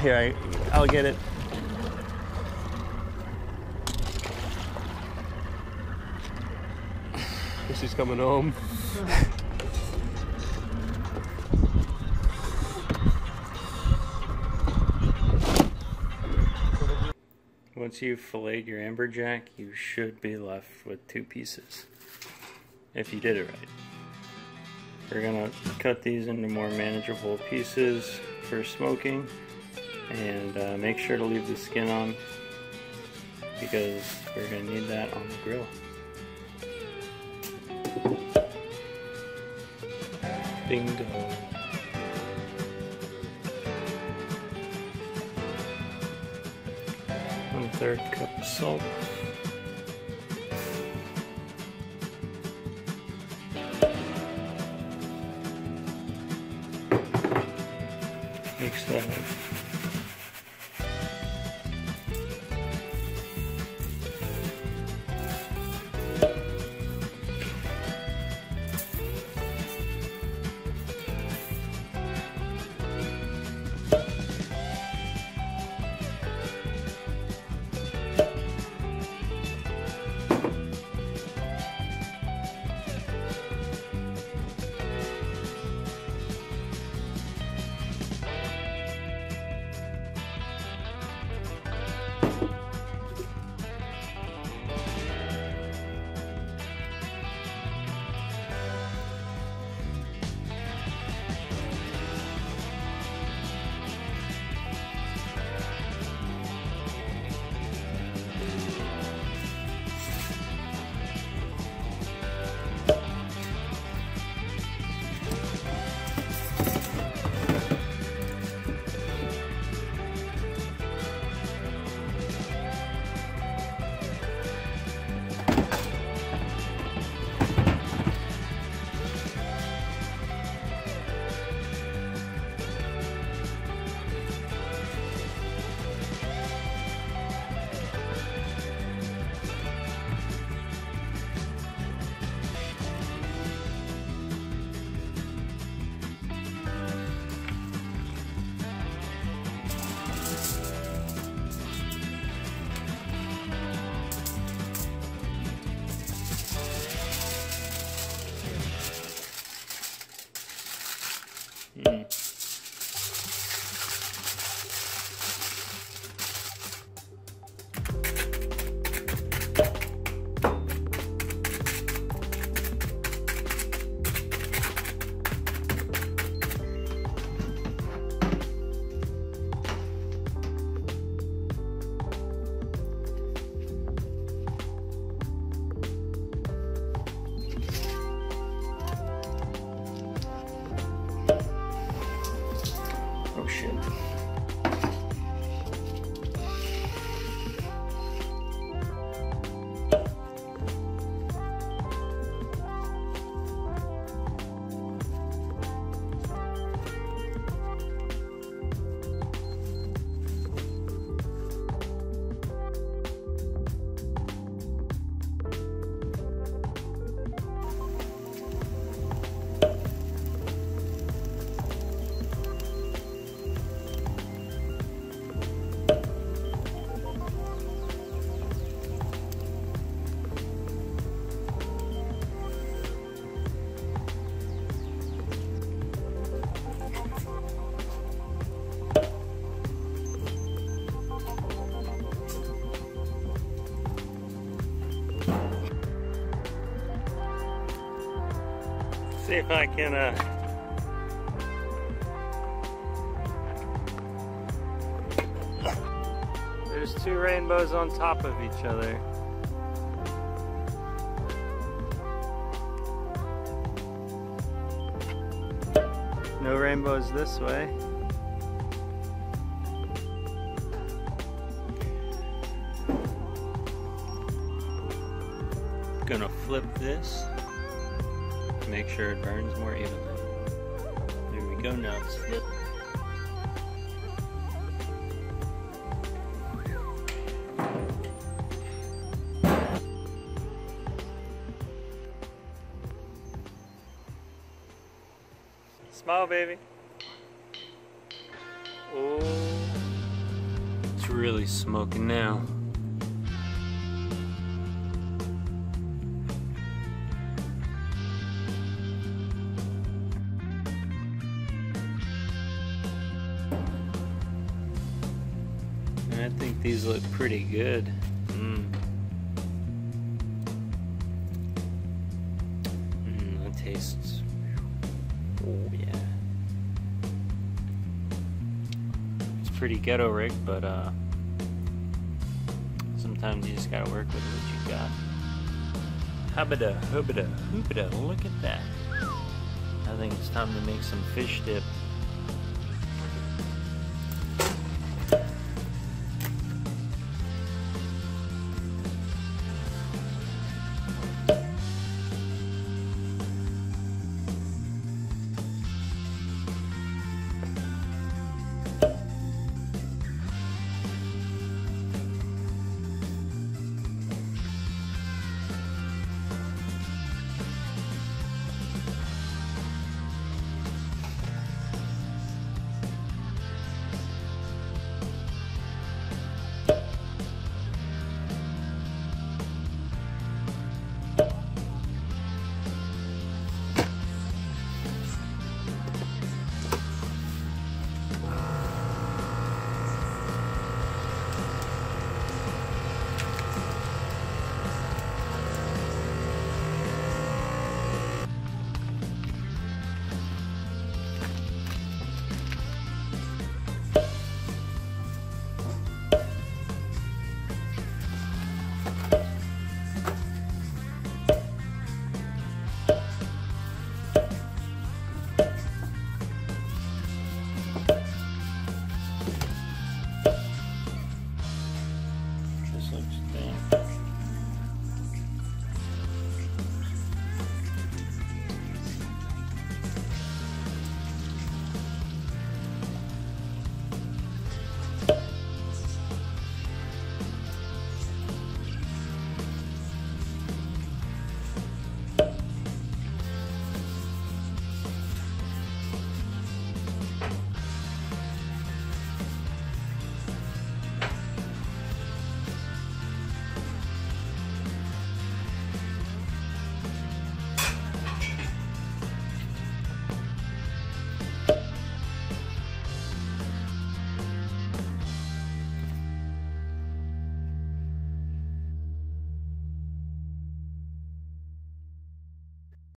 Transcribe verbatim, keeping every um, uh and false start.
Here, I, I'll get it. She's coming home. Once you've filleted your amberjack, you should be left with two pieces, if you did it right. We're gonna cut these into more manageable pieces for smoking, and uh, make sure to leave the skin on because we're gonna need that on the grill. Bingo. One third cup of salt. Mix that up. See if I can uh, there's two rainbows on top of each other. No rainbows this way. Gonna flip this. Make sure it burns more evenly. There we go, now it's flipped. Smile, baby. Oh. really smoking now. I think these look pretty good. Mm. Mm, that tastes, oh yeah. It's pretty ghetto rigged, but uh, sometimes you just gotta work with what you got. Hubbada, hubbada, hubbada, look at that. I think it's time to make some fish dip.